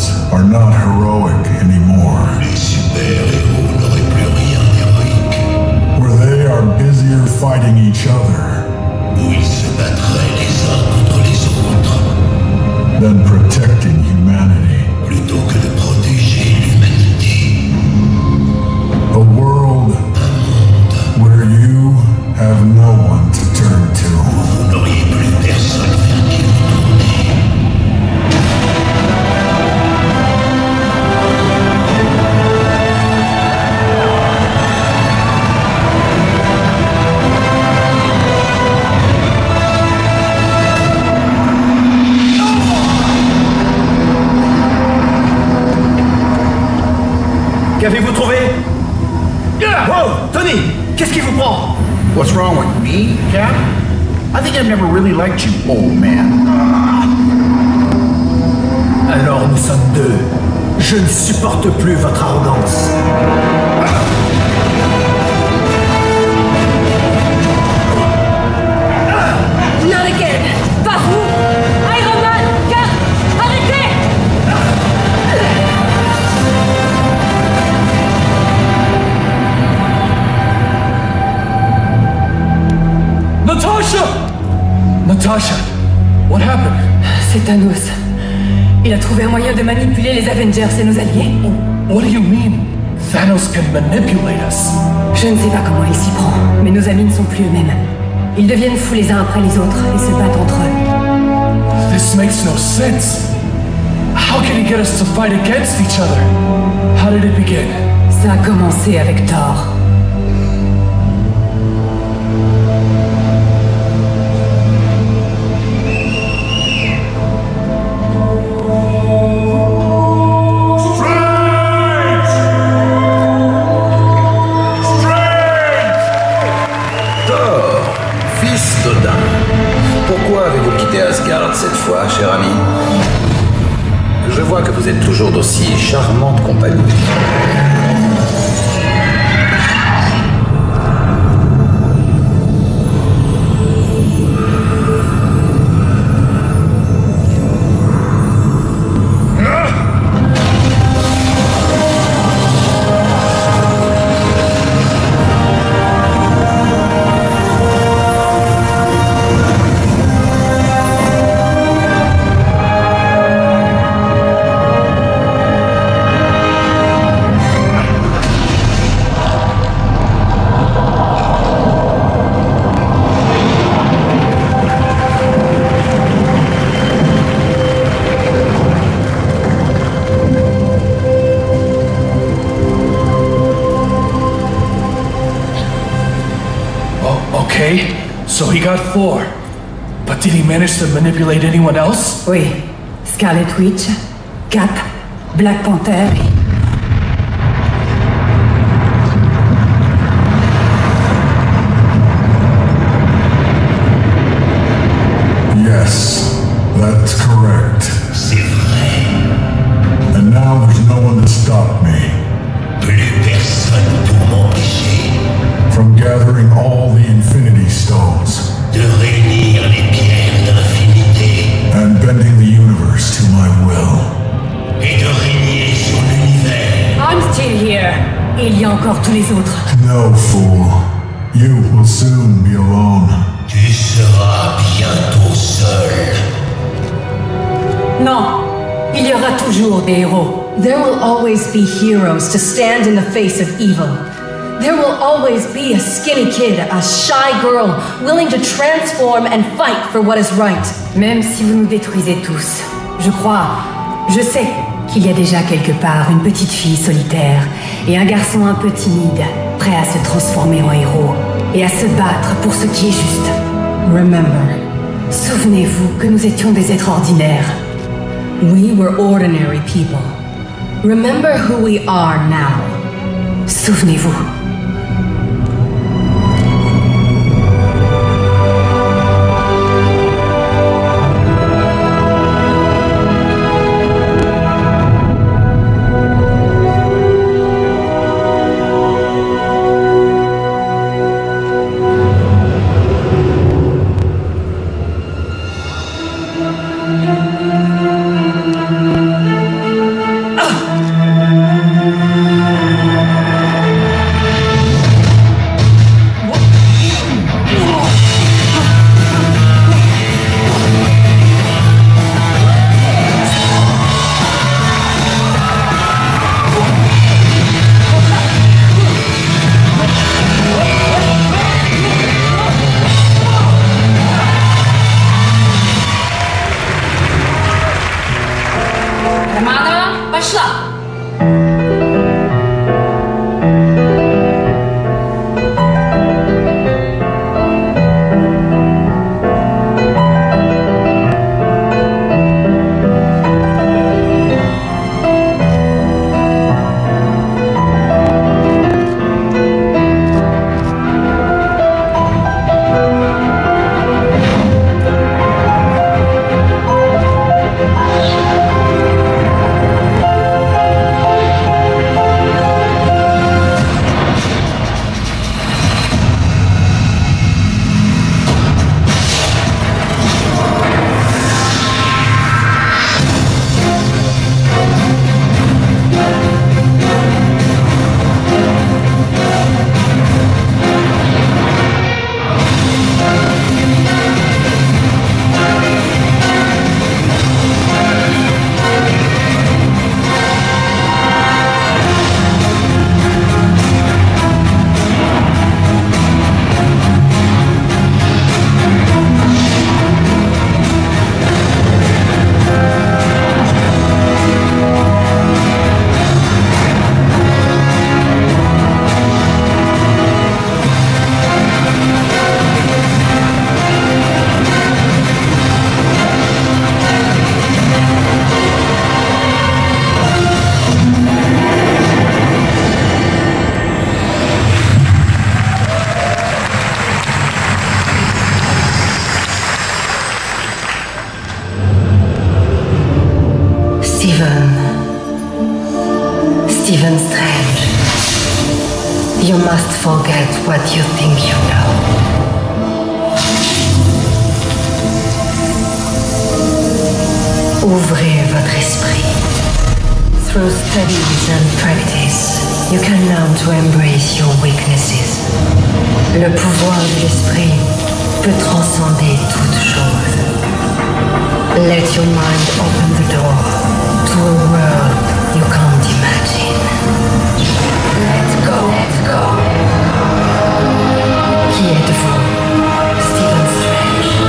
gods are not heroic anymore. Where they are busier fighting each other than protecting humanity. A world where you have no one to turn to. Qu'avez-vous trouvé? Whoa, Tony! Qu'est-ce qui vous prend? What's wrong with me, Cap? I think I've never really liked you, old man. Alors nous sommes deux. Je ne supporte plus votre arrogance. Not again! Pas vous! Iron Man! Cap! Arrêtez! Natasha! Natasha, what happened? C'est Thanos. Il a trouvé un moyen de manipuler les Avengers et nos alliés. What do you mean? Thanos can manipulate us. Je ne sais pas comment il s'y prend, mais nos amis ne sont plus eux-mêmes. Ils deviennent fous les uns après les autres et se battent entre eux. This makes no sense. How can he get us to fight against each other? How did it begin? Ça a commencé avec Thor. Cette fois, cher ami, je vois que vous êtes toujours d'aussi charmante compagnie. So he got Thor, but did he manage to manipulate anyone else? Oui, Scarlet Witch, Cap, Black Panther. Yes, that's correct. C'est vrai. And now there's no one to stop me. Plus personne pour m'empêcher. From gathering all the Infinity Stones. De réunir les pierres de l'infinité. And bending the universe to my will. Et de régner sur l'univers. I'm still here. Il y a encore tous les autres. No, fool. You will soon be alone. Tu seras bientôt seul. Non. Il y aura toujours des héros. There will always be heroes to stand in the face of evil. There will always be a skinny kid, a shy girl, willing to transform and fight for what is right. Même si vous nous détruisez tous, je sais qu'il y a déjà quelque part une petite fille solitaire et un garçon un peu timide, prêt à se transformer en héros et à se battre pour ce qui est juste. Remember, souvenez-vous que nous étions des êtres ordinaires. We were ordinary people. Remember who we are now. Souvenez-vous. Romanoff, başla. Stephen Strange, you must forget what you think you know. Ouvrez votre esprit. Through studies and practice, you can learn to embrace your weaknesses. Le pouvoir de l'esprit peut transcender toute chose. Let your mind open the door to a world you can't imagine. Let's go. Let's go. Qui êtes-vous, Stephen Strange?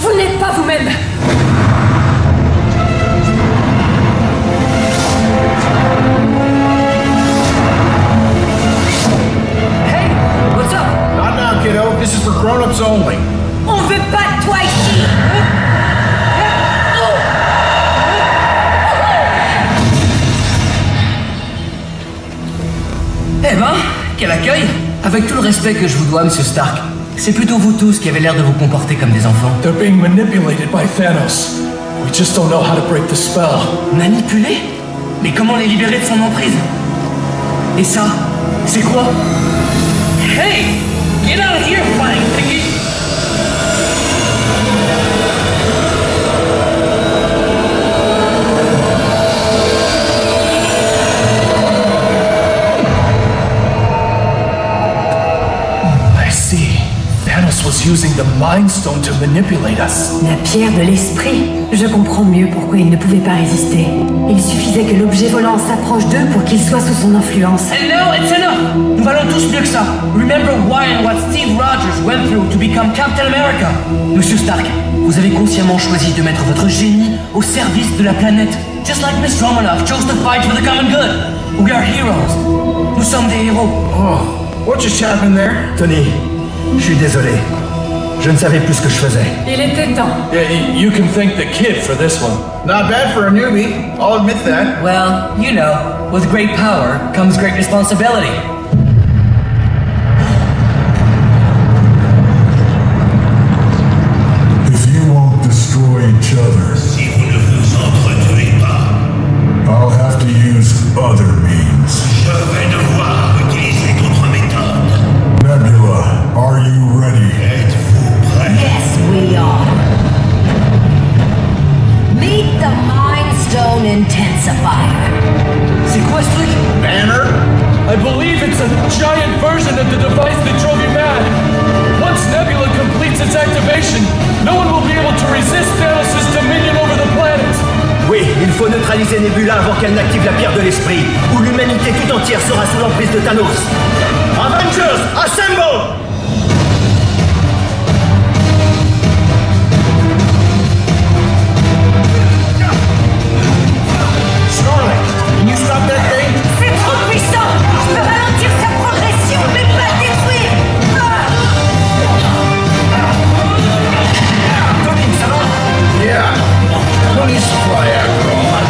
Vous n'êtes pas vous-même. Hey, what's up? Not now, kiddo. This is for grown-ups only. On veut pas de toi ici. Eh ben, quel accueil. Avec tout le respect que je vous dois, monsieur Stark. C'est plutôt vous tous qui avez l'air de vous comporter comme des enfants. They're being manipulated by Thanos. We just don't know how to break the spell. Manipulés? Mais comment les libérer de son emprise? Et ça, c'est quoi? Hey! Get out of here, flying piggy! was using the Mind Stone to manipulate us. La pierre de l'esprit. Je comprends mieux pourquoi ils ne pouvaient pas résister. Il suffisait que l'objet volant s'approche d'eux pour qu'ils soient sous son influence. And now it's enough. Nous valons tous mieux que ça. Remember why and what Steve Rogers went through to become Captain America. Monsieur Stark, vous avez consciemment choisi de mettre votre génie au service de la planète. Just like Miss Romanoff chose to fight for the common good. We are heroes. Nous sommes des héros. Oh. What just happened there? Tony, je suis désolé. Je ne savais plus ce que je faisais. Il était temps. Yeah, you can thank the kid for this one. Not bad for a newbie. I'll admit that. Well, you know, with great power comes great responsibility. If you won't destroy each other, si vous ne vous entretuez pas, I'll have to use other means. Je vais devoir utiliser d'autres méthodes. Nebula, are you ready? Êtes-vous prêt? Yes, we are. Meet the Mind Stone Intensifier. C'est quoi ce truc? Banner? I believe it's a giant version of the device that drove you mad. Once Nebula completes its activation, no one will be able to resist Thanos' dominion over the planet. Oui, il faut neutraliser Nebula avant qu'elle n'active la pierre de l'esprit, où l'humanité tout entière sera sous l'emprise de Thanos. Avengers, assemble! Scarlet, can you stop that thing? C'est trop puissant! Je peux ralentir sa progression, mais pas détruire! Ah Tony, ça va? Yeah! Police fire, Roman.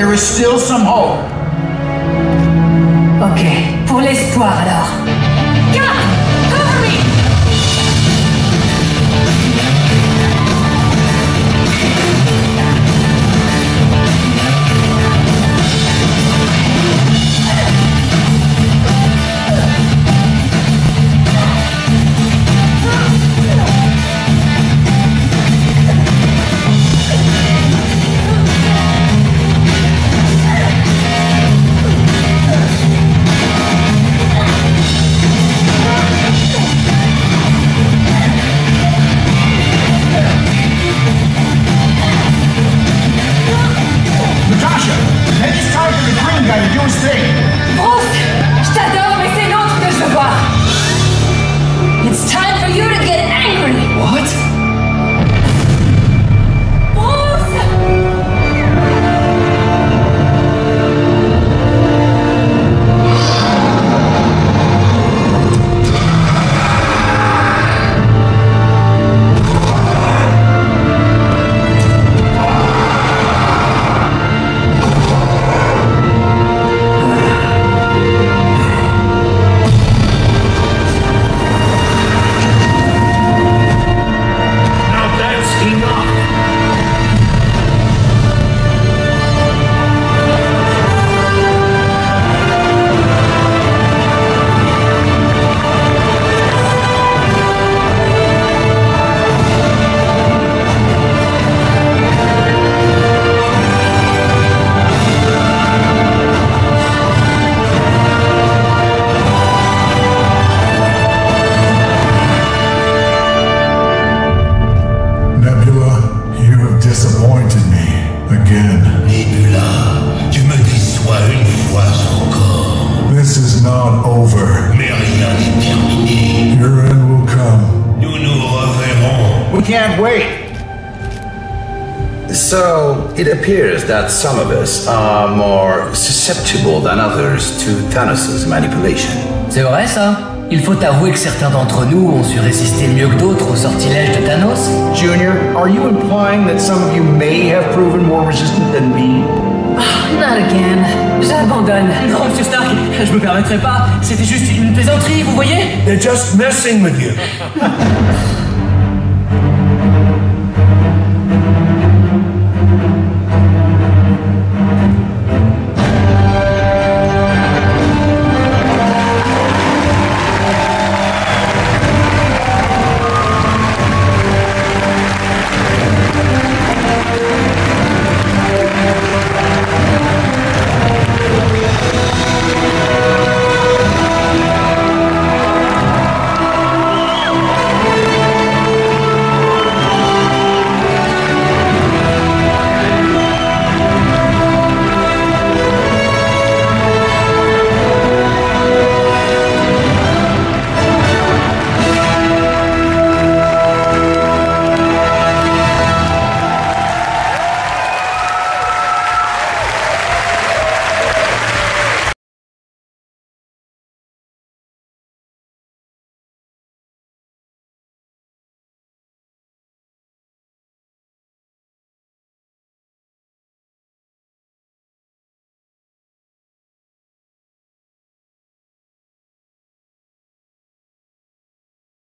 There is still some hope. Ok, pour l'espoir alors. Cap! Cover me! That some of us are more susceptible than others to Thanos' manipulation. C'est vrai ça? Il faut avouer que certains d'entre nous ont su résister mieux que d'autres aux sortilèges de Thanos. Junior, are you implying that some of you may have proven more resistant than me? Oh, not again. J'abandonne. Non, Monsieur Stark, je me permettrai pas. C'était juste une plaisanterie, vous voyez? They're just messing with you.